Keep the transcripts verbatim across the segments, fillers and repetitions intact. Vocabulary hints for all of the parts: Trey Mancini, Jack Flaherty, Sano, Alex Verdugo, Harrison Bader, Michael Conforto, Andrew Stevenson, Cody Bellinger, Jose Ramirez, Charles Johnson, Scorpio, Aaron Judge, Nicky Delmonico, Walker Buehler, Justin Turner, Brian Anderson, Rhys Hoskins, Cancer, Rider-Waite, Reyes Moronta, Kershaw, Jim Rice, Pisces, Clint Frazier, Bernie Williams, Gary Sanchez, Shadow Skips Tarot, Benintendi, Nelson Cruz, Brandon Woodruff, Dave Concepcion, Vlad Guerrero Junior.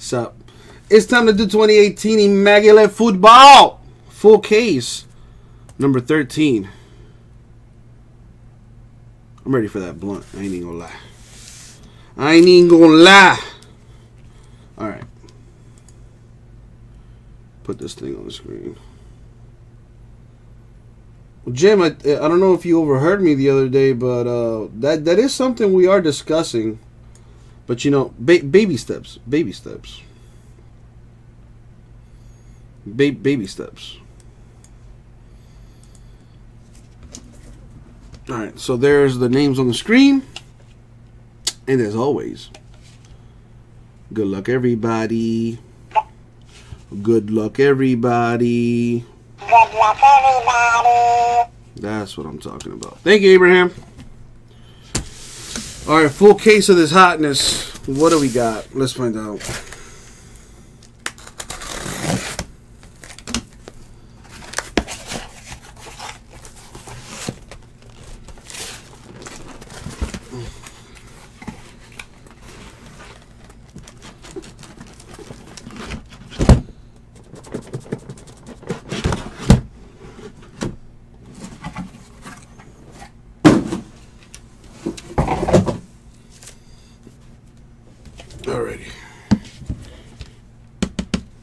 So it's time to do twenty eighteen Immaculate Football. Full case. Number thirteen. I'm ready for that blunt. I ain't even gonna lie. I ain't even gonna lie. Alright. Put this thing on the screen. Well, Jim, I, I don't know if you overheard me the other day, but uh, that, that is something we are discussing. But, you know, ba baby steps. Baby steps. Ba baby steps. All right, so there's the names on the screen. And as always, good luck, everybody. Good luck, everybody. Good luck, everybody. That's what I'm talking about. Thank you, Abraham. All right, full case of this hotness. What do we got? Let's find out.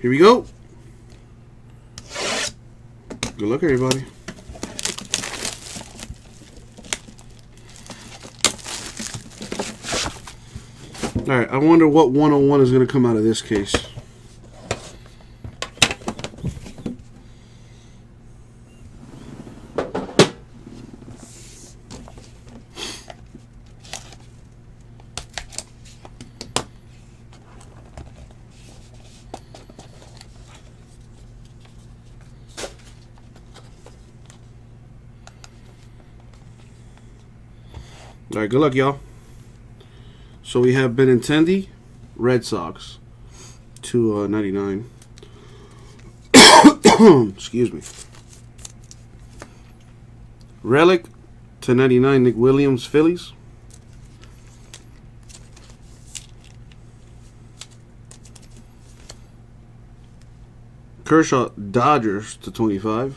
Here we go. Good luck, everybody. All right, I wonder what one oh one is going to come out of this case. All right, good luck, y'all. So we have Benintendi, Red Sox, two ninety-nine. Excuse me. Relic, two ninety-nine, Nick Williams, Phillies. Kershaw, Dodgers, two twenty-five.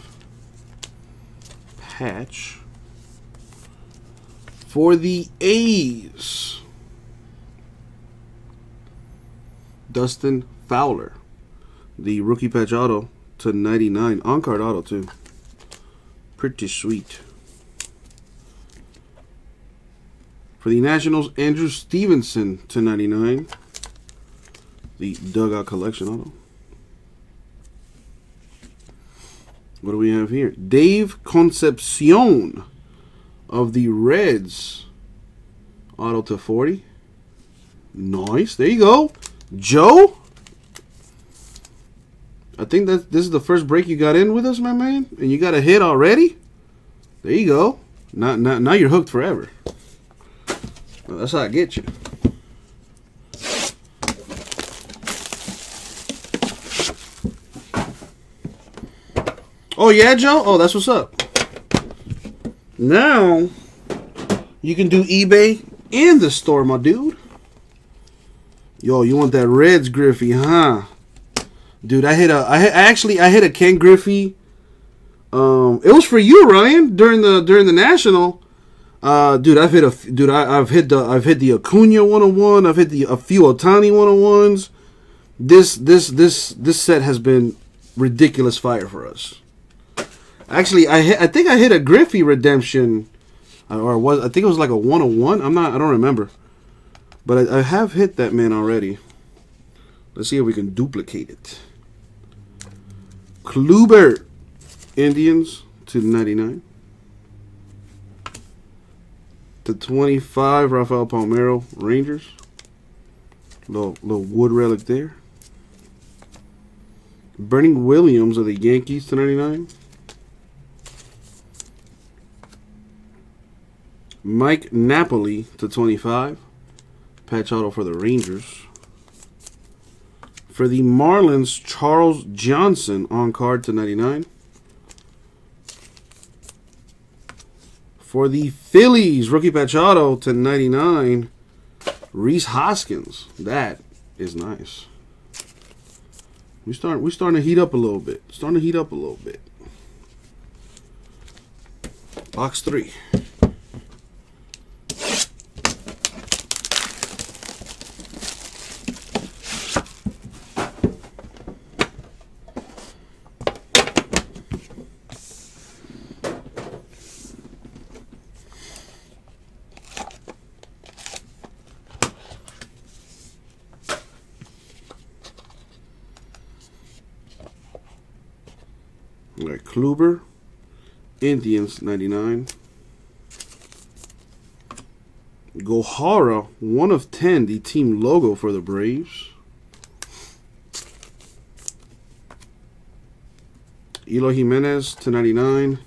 Patch. For the A's, Dustin Fowler, the rookie patch auto to ninety-nine, on card auto too. Pretty sweet. For the Nationals, Andrew Stevenson to ninety-nine, the dugout collection auto. What do we have here? Dave Concepcion of the Reds, auto to forty. Nice. There you go, Joe. I think that this is the first break you got in with us, my man, and you got a hit already. There you go. Now, now, now you're hooked forever. Well, that's how I get you. Oh yeah, Joe. Oh, that's what's up. Now, you can do eBay in the store, my dude. Yo, you want that Reds Griffey, huh? Dude, I hit a, I hit, actually, I hit a Ken Griffey. Um, it was for you, Ryan, during the, during the National. Uh, dude, I've hit a, dude, I, I've hit the, I've hit the Acuna one oh one. I've hit the, a few Ohtani one oh ones. This, this, this, this set has been ridiculous fire for us. Actually, I hit, I think I hit a Griffey redemption, or was I think it was like a one oh one. I'm not, I don't remember, but I, I have hit that man already. Let's see if we can duplicate it. Kluber, Indians to ninety-nine. To twenty-five, Rafael Palmeiro, Rangers. Little little wood relic there. Bernie Williams of the Yankees to ninety-nine. Mike Napoli to twenty-five. Patch auto for the Rangers. For the Marlins, Charles Johnson on card to ninety-nine. For the Phillies, rookie patch auto to ninety-nine. Rhys Hoskins. That is nice. We start we starting to heat up a little bit. Starting to heat up a little bit. Box three. Kluber, Indians, ninety-nine. Gohara, one of ten, the team logo for the Braves. Eloy Jimenez, two ninety-nine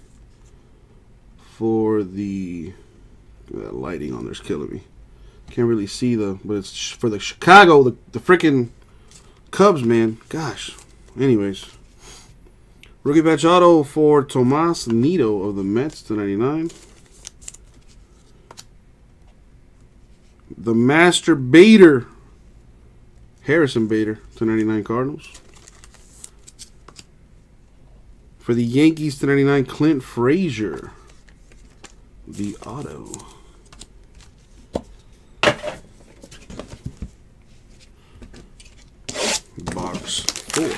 for the... That lighting on there's killing me. Can't really see the... But it's for the Chicago, the, the freaking Cubs, man. Gosh. Anyways. Rookie Batch Auto for Tomas Nido of the Mets, two ninety-nine. The Master Bader, Harrison Bader, two ninety-nine Cardinals. For the Yankees, two ninety-nine Clint Frazier, the auto. Box four.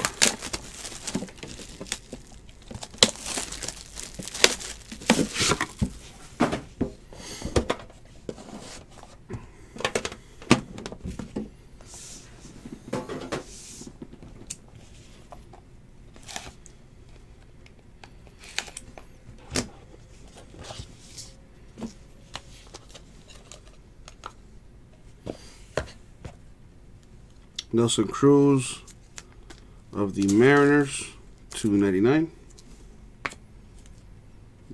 Nelson Cruz of the Mariners, two ninety-nine.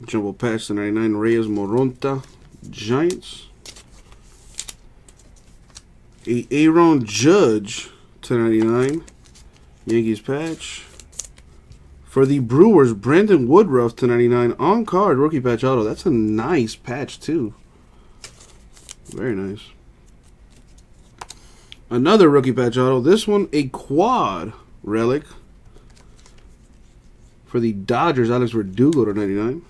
Jumbo patch, two ninety-nine. Reyes Moronta, Giants. A Aaron Judge, two ninety-nine. Yankees patch. For the Brewers, Brandon Woodruff, two ninety-nine. On card, rookie patch auto. That's a nice patch, too. Very nice. Another rookie patch auto. This one, a quad relic for the Dodgers. Alex Verdugo to ninety-nine.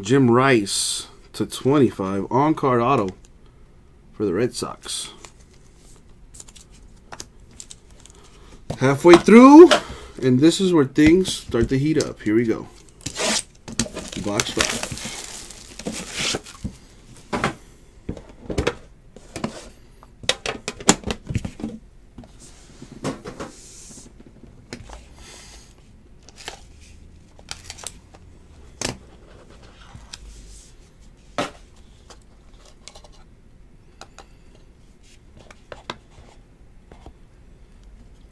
Jim Rice to twenty-five. On card auto for the Red Sox. Halfway through, and this is where things start to heat up. Here we go. Box five.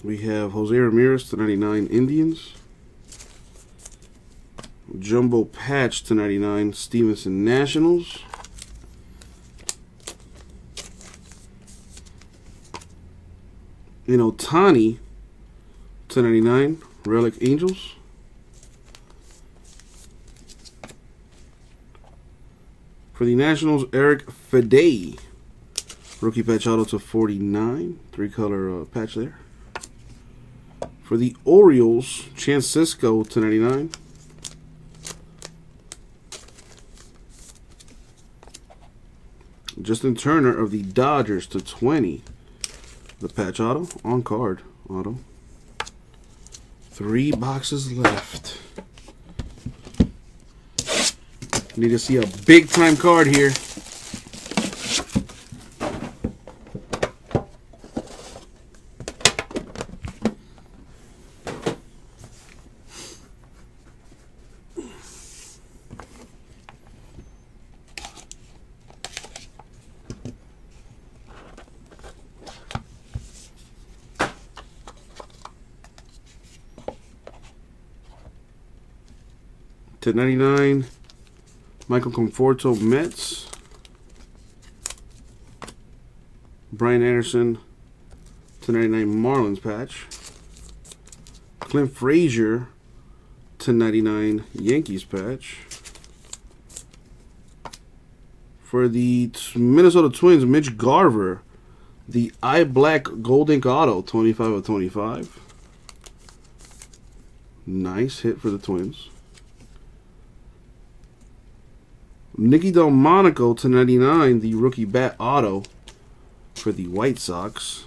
We have Jose Ramirez to ninety-nine Indians. Jumbo patch to ninety-nine Stevenson Nationals. And Ohtani to ninety-nine Relic Angels. For the Nationals, Eric Fedei. Rookie patch auto to forty-nine. Three color uh, patch there. For the Orioles, Francisco to ninety-nine. Justin Turner of the Dodgers to twenty. The patch auto, on card auto. Three boxes left. Need to see a big time card here. To ninety-nine, Michael Conforto, Mets. Brian Anderson, to ninety-nine, Marlins patch. Clint Frazier, to ninety-nine, Yankees patch. For the Minnesota Twins, Mitch Garver, The iBlack Gold Ink Auto, twenty-five of twenty-five. Nice hit for the Twins. Nicky Delmonico to ninety-nine, the rookie bat auto for the White Sox.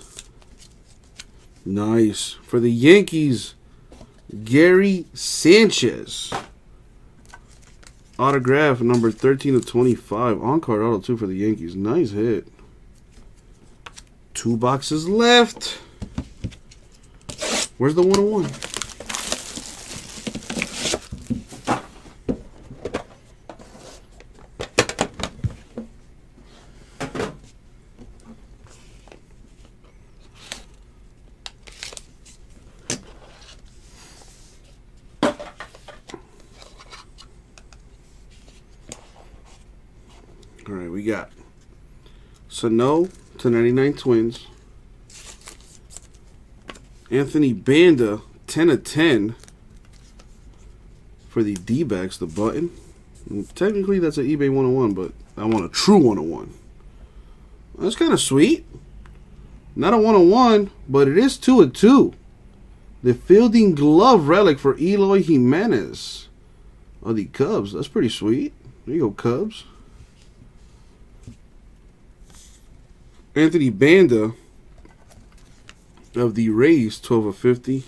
Nice. For the Yankees, Gary Sanchez. Autograph number thirteen of twenty-five. On-card auto two for the Yankees. Nice hit. Two boxes left. Where's the one oh one? All right, we got Sano to ninety-nine Twins. Anthony Banda ten of ten for the D-backs, the button. And technically, that's an eBay one oh one, but I want a true one oh one. That's kind of sweet. Not a one oh one, but it is two of two. The Fielding Glove Relic for Eloy Jimenez of the Cubs. That's pretty sweet. There you go, Cubs. Anthony Banda of the Rays, twelve of fifty.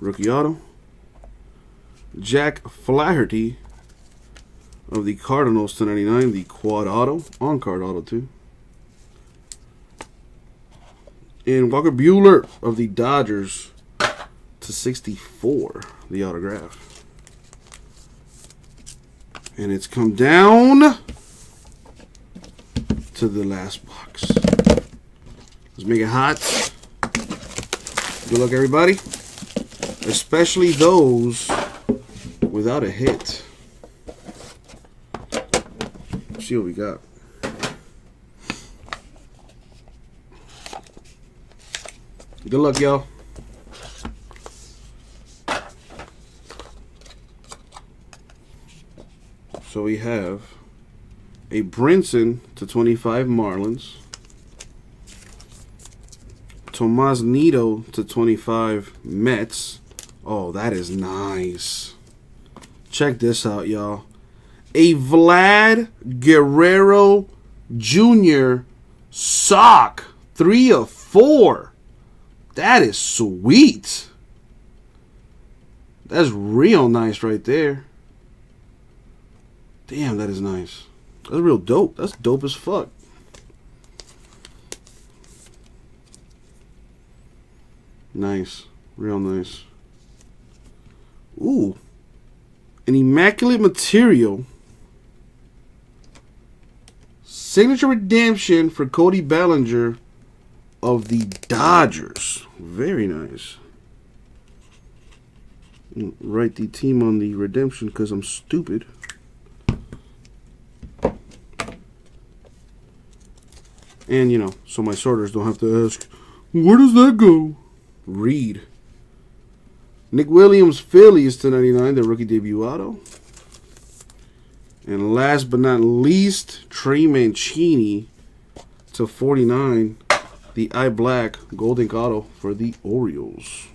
Rookie auto. Jack Flaherty of the Cardinals, to ninety-nine. The quad auto. On-card auto, too. And Walker Buehler of the Dodgers, to sixty-four. The autograph. And it's come down to the last box. Let's make it hot. Good luck, everybody. Especially those without a hit. Let's see what we got. Good luck, y'all. So we have a Brinson to twenty-five Marlins. Tomas Nido to twenty-five Mets. Oh, that is nice. Check this out, y'all. A Vlad Guerrero Junior sock. Three of four. That is sweet. That's real nice right there. Damn, that is nice. That's real dope. That's dope as fuck. Nice. Real nice. Ooh. An Immaculate Material. Signature Redemption for Cody Bellinger of the Dodgers. Very nice. Write the team on the redemption because I'm stupid. And, you know, so my sorters don't have to ask, where does that go? Read. Nick Williams, Phillies to ninety-nine, their rookie debut auto. And last but not least, Trey Mancini to forty-nine, the iBlack Gold Ink Auto for the Orioles.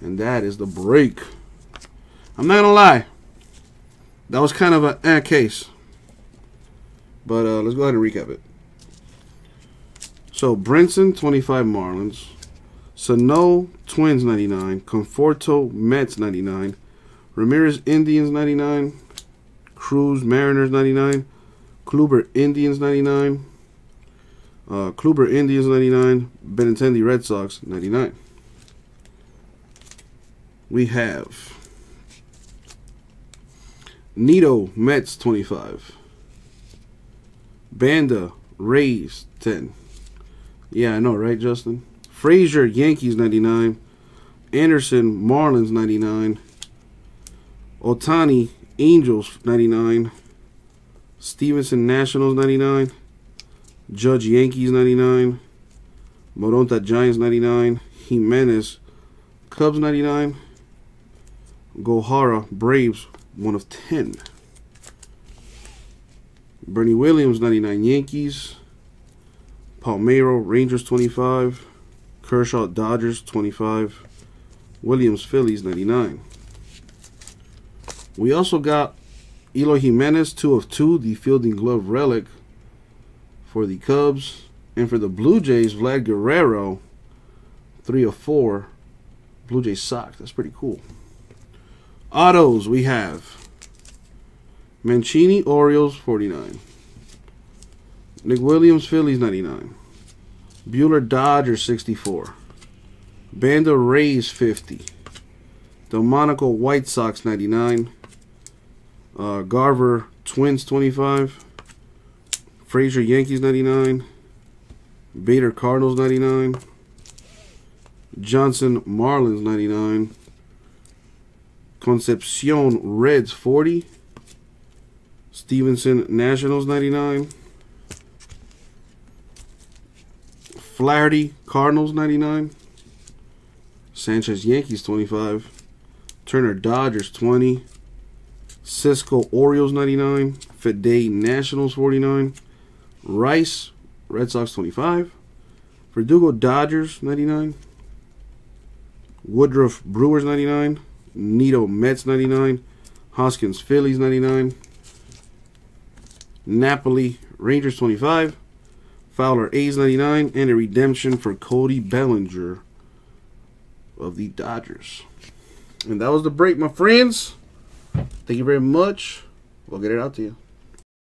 And that is the break. I'm not going to lie. That was kind of a eh, case. But uh, let's go ahead and recap it. So, Brinson, twenty-five Marlins. Sano, Twins, ninety-nine. Conforto, Mets, ninety-nine. Ramirez, Indians, ninety-nine. Cruz, Mariners, ninety-nine. Kluber, Indians, ninety-nine. Uh, Kluber, Indians, ninety-nine. Benintendi, Red Sox, ninety-nine. We have Nido, Mets, twenty-five. Banda, Rays, ten. Yeah, I know, right, Justin? Frazier, Yankees, ninety-nine. Anderson, Marlins, ninety-nine. Ohtani, Angels, ninety-nine. Stevenson, Nationals, ninety-nine. Judge, Yankees, ninety-nine. Moronta, Giants, ninety-nine. Jimenez, Cubs, ninety-nine. Gohara, Braves, one of ten. Bernie Williams, ninety-nine, Yankees. Palmeiro, Rangers twenty-five. Kershaw, Dodgers twenty-five. Williams, Phillies ninety-nine. We also got Eloy Jimenez, two of two, the Fielding Glove Relic for the Cubs. And for the Blue Jays, Vlad Guerrero, three of four. Blue Jays socks. That's pretty cool. Autos, we have Mancini, Orioles, forty-nine. Nick Williams, Phillies, ninety-nine. Buehler, Dodgers, sixty-four. Banda, Rays, fifty. Delmonico, White Sox, ninety-nine. Uh, Garver, Twins, twenty-five. Frazier, Yankees, ninety-nine. Bader, Cardinals, ninety-nine. Johnson, Marlins, ninety-nine. Concepcion, Reds, forty. Stevenson, Nationals, ninety-nine. Flaherty, Cardinals, ninety-nine. Sanchez, Yankees, twenty-five. Turner, Dodgers, twenty. Sisco, Orioles, ninety-nine. Fede, Nationals, forty-nine. Rice, Red Sox, twenty-five. Verdugo, Dodgers, ninety-nine. Woodruff, Brewers, ninety-nine. Nido, Mets, ninety-nine. Hoskins, Phillies, ninety-nine. Napoli, Rangers, twenty-five. Fowler, A's, ninety-nine. And a redemption for Cody Bellinger of the Dodgers. And that was the break, my friends. Thank you very much. We'll get it out to you.